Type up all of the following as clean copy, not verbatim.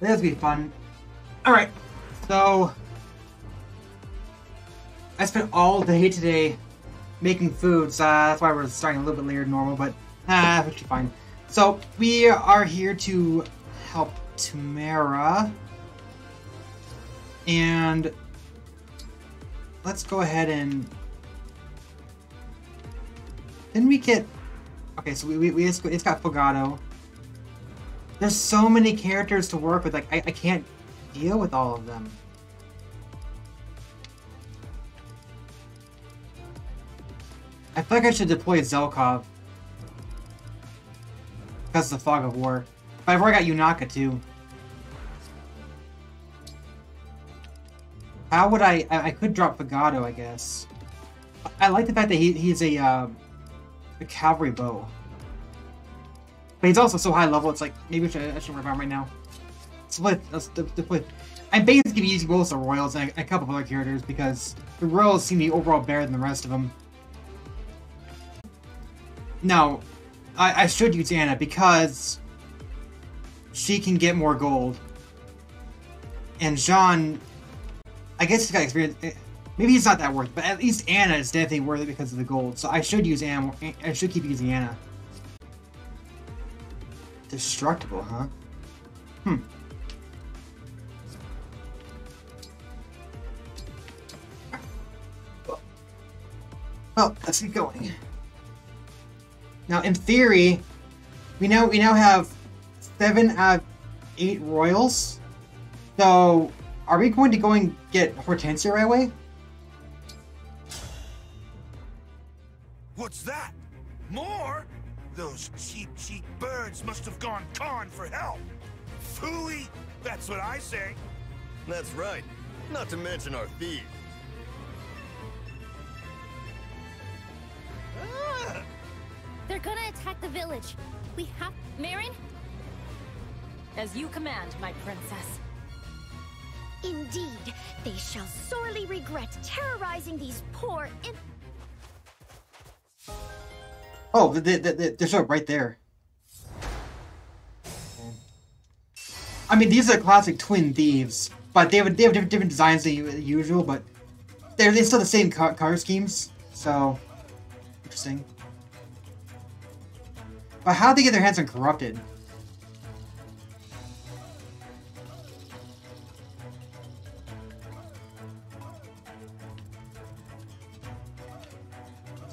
This will be fun. Alright, so I spent all day today making food, so that's why we're starting a little bit later than normal, but that should be fine. So we are here to help Timerra, and let's go ahead and then we get okay. So it's got Fogado. There's so many characters to work with. Like I can't deal with all of them. I feel like I should deploy Zelkov because of the fog of war. But I've already got Yunaka too. How would I could drop Fagato, I guess. I like the fact that he's a cavalry bow. But he's also so high level, it's like, maybe I should work on right now. I'm basically using both the Royals and a couple of other characters because the Royals seem to be overall better than the rest of them. No, I should use Anna because she can get more gold. And Jean, I guess he's got experience. Maybe he's not that worth, but at least Anna is definitely worth it because of the gold. So I should use Anna. I should keep using Anna. Destructible, huh? Hmm. Well, let's keep going. Now, in theory, we now have 7 out of 8 Royals. So are we going to go and get Hortensia right away? What's that? More? Those cheap birds must have gone con for help. Fooey, that's what I say. That's right. Not to mention our thieves. Ah! They're gonna attack the village. We have Marin? As you command, my princess. Indeed, they shall sorely regret terrorizing these poor Oh, they're sort of right there. I mean, these are classic twin thieves, but they have different designs than usual, but they're still the same color schemes, so interesting. But how did they get their hands on Corrupted?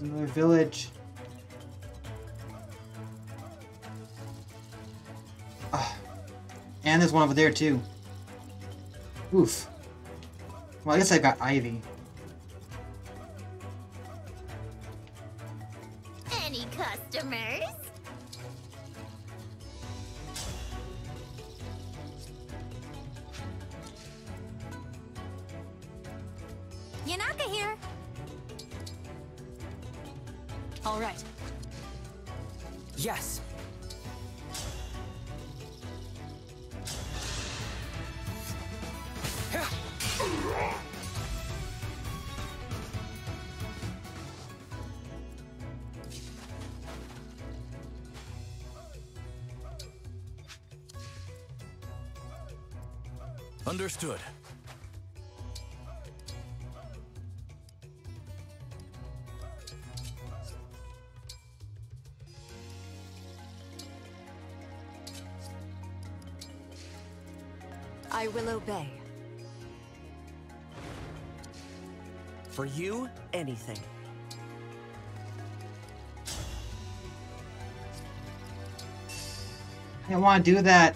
Another village. Ugh. And there's one over there too. Oof. Well, I guess I've got Ivy. Any customers? Yunaka here. All right. Yes. Understood. I will obey. For you, anything. I don't want to do that.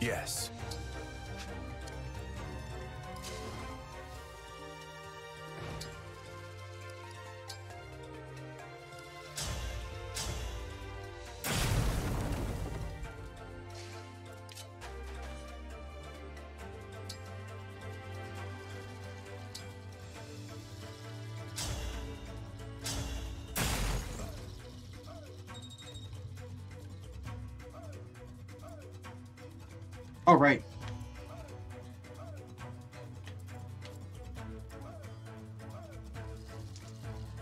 Yes. All right.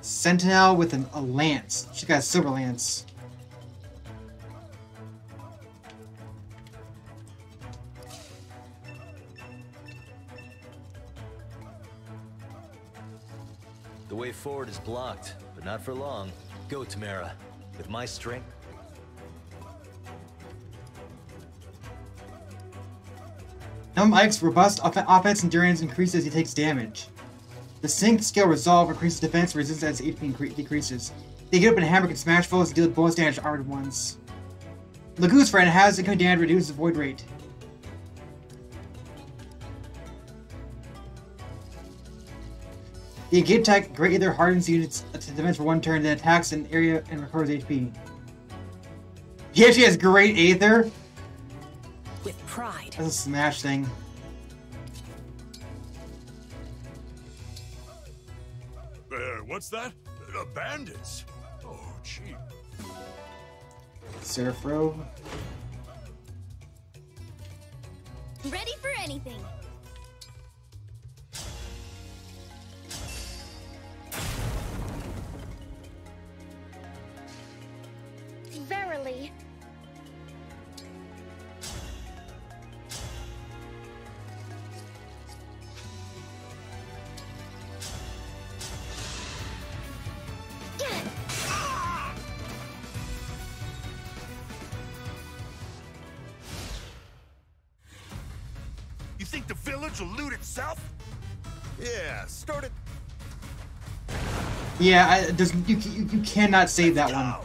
Sentinel with a lance. She's got a silver lance. The way forward is blocked, but not for long. Go, Timerra. With my strength. Now Mike's robust offense endurance increases as he takes damage. The sync skill resolve increases defense resistance as HP decreases. They get up in a hammer and smash foes and deal bonus damage to armored ones. Lagoon's friend has incoming damage reduces void rate. The gate attack Great Aether hardens units to defense for one turn, then attacks an area and recovers HP. He actually has Great Aether? With pride. That's a smash thing. What's that? Bandits? Oh, gee. Serapro. Ready for anything. Verily. Think the village will loot itself? Yeah, start it. Yeah, you cannot save that one.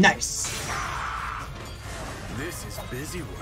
Nice. This is busy work.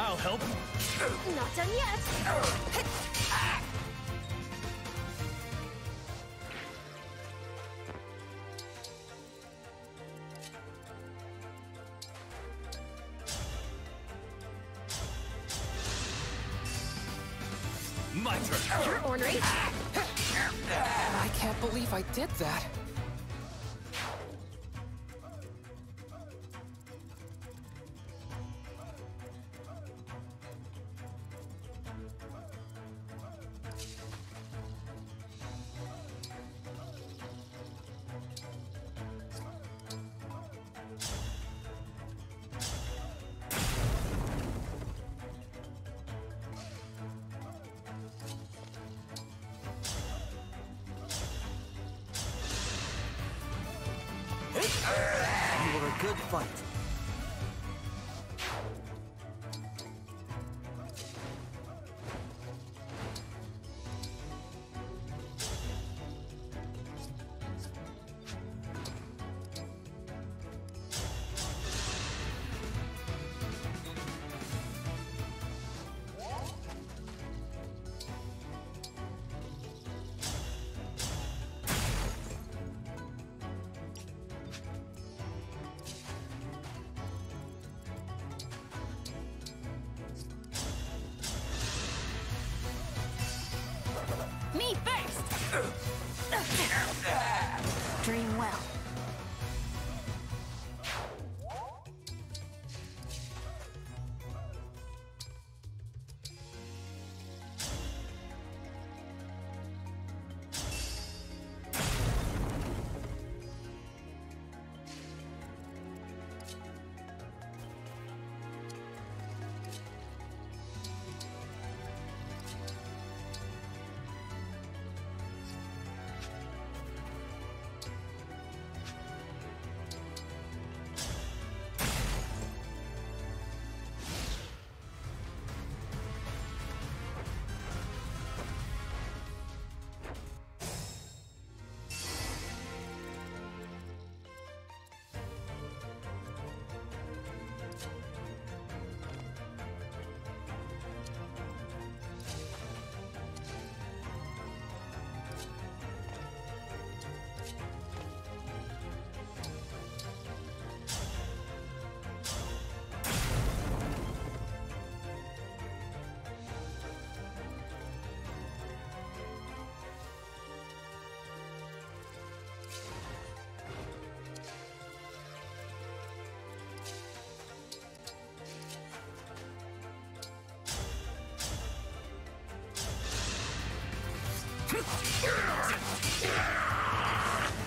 I'll help. Not done yet. My turn. You're ornery. I can't believe I did that. Dream well.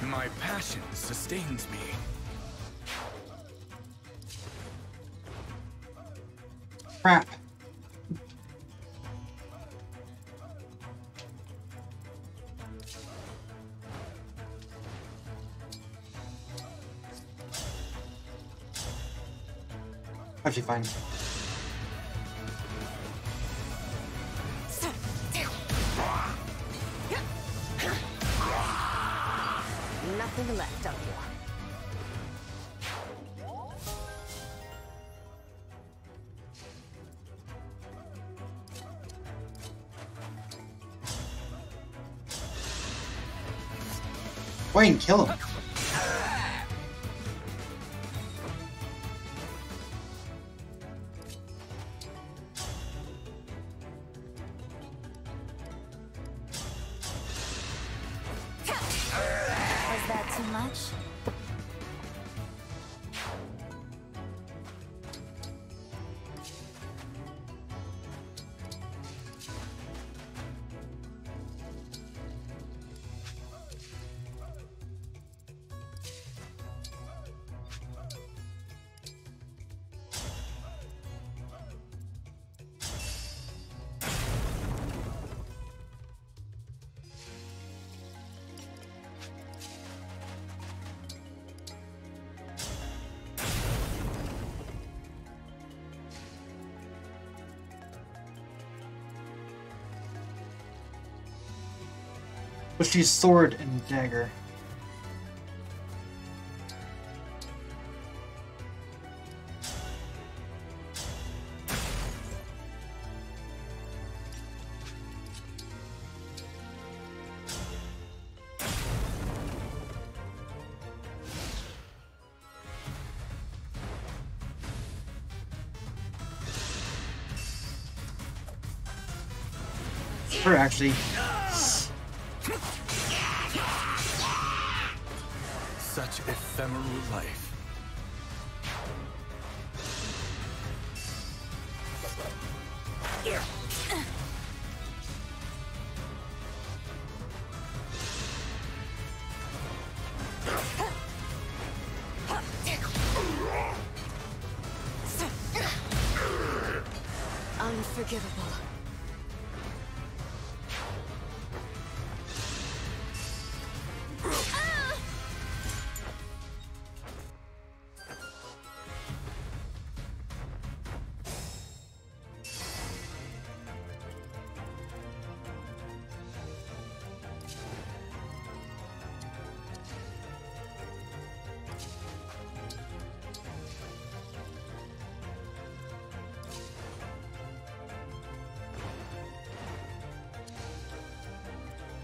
My passion sustains me. Crap. Actually, fine. Wayne, kill him. Let's use sword and dagger. Or actually. Ephemeral life. Unforgivable.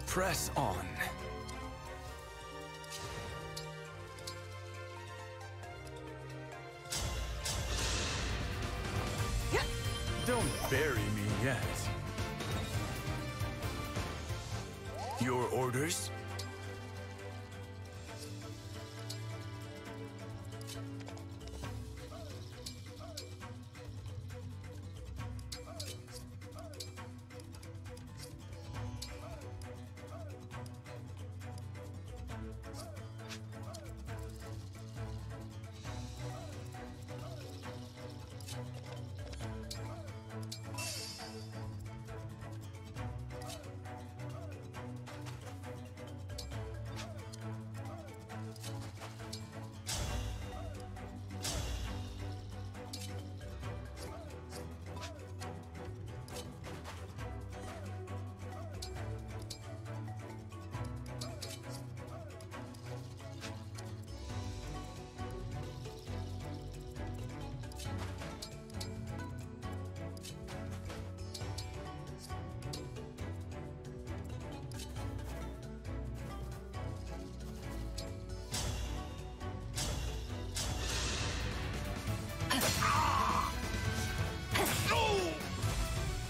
Press on. Don't bury me yet. Your orders?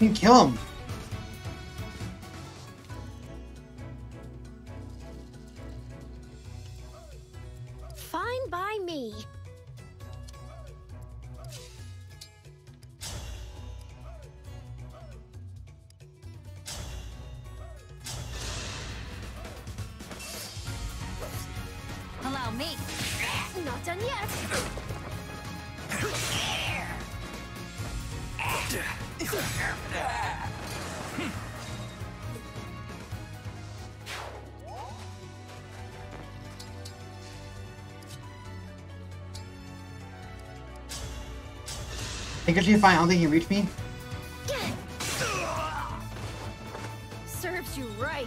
You can kill him. Fine by me. Allow me. Not done yet. Fine, I don't think he reached me. Serves you right.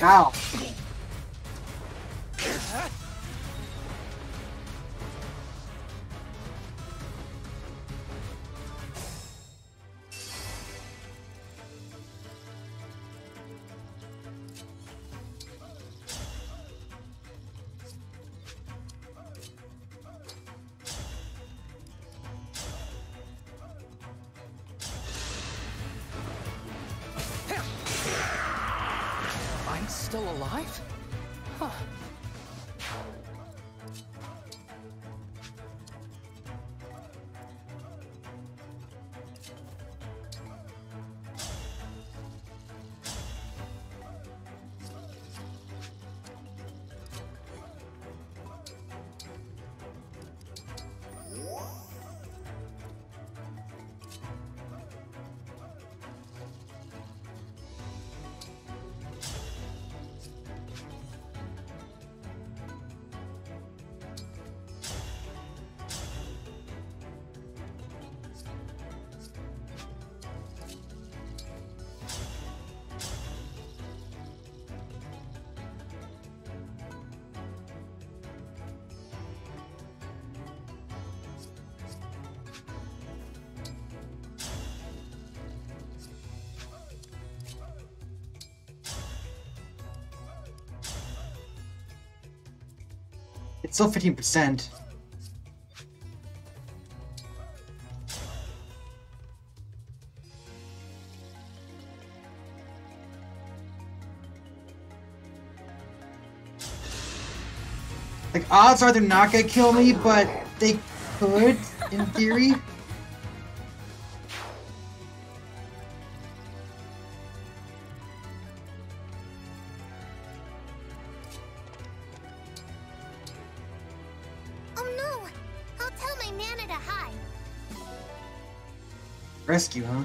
Ow. Still alive? Huh. It's still 15%. Like, odds are they're not gonna kill me, but they could, in theory. Rescue, huh?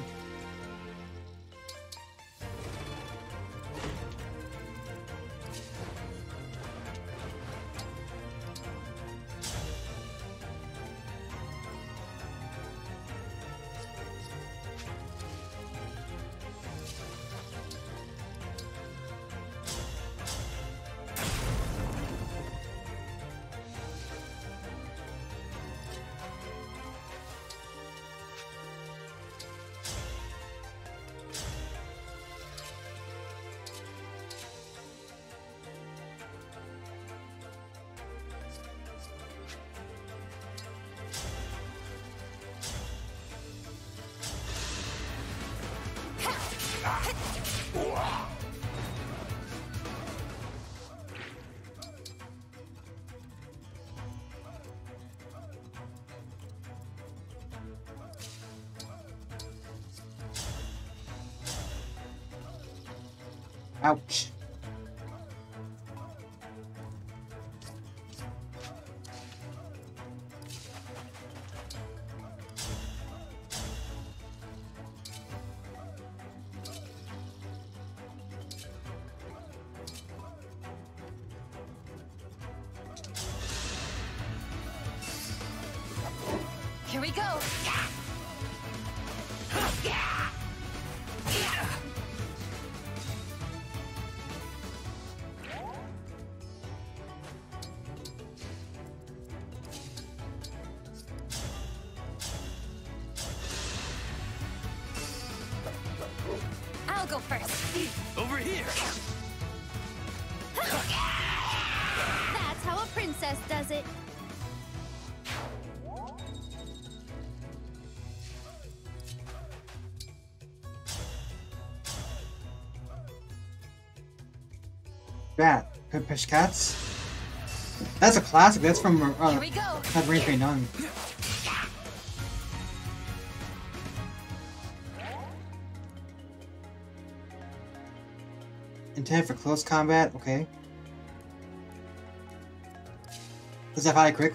Ouch. Here we go. Bat, Pish Cats. That's a classic. That's from Cat-Rampy-Nung. Intended for close combat. Okay. Does that high quick?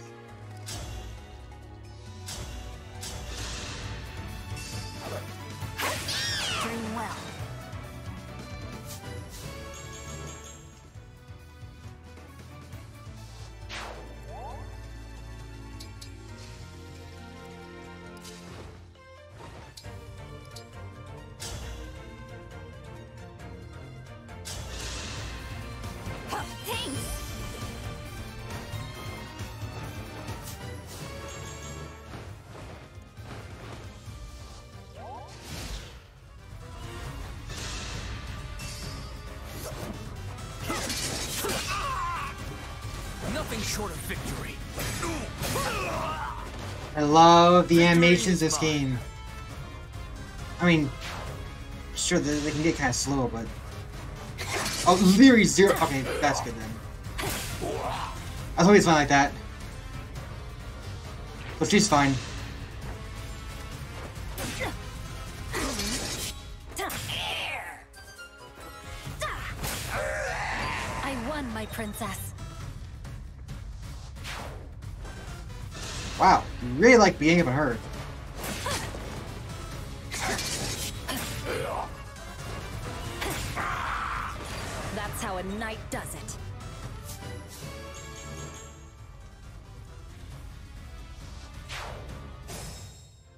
I love the animations this game. I mean, sure, they can get kind of slow, but... Oh, Leary Zero! Okay, that's good then. I was hoping it's fine like that. But she's fine. I won, my princess. Wow, you really like being able to hurt. That's how a knight does it.